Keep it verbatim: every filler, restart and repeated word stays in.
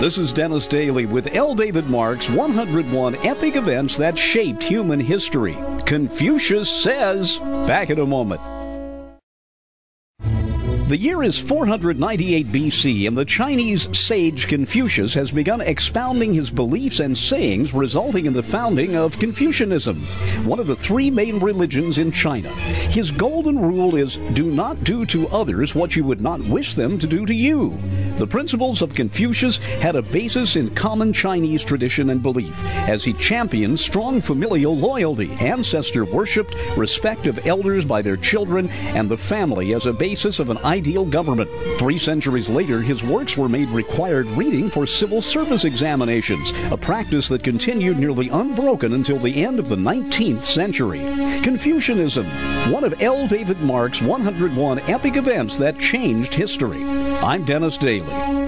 This is Dennis Daly with L. David Mark's one hundred one Epic Events That Shaped Human History. Confucius Says, back in a moment. The year is four hundred ninety-eight B C, and the Chinese sage Confucius has begun expounding his beliefs and sayings, resulting in the founding of Confucianism, one of the three main religions in China. His golden rule is, do not do to others what you would not wish them to do to you. The principles of Confucius had a basis in common Chinese tradition and belief, as he championed strong familial loyalty, ancestor worship, respect of elders by their children, and the family as a basis of an ideal government. Three centuries later, his works were made required reading for civil service examinations, a practice that continued nearly unbroken until the end of the nineteenth century. Confucianism, one of L. David Mark's one hundred one epic events that changed history. I'm Dennis Daly.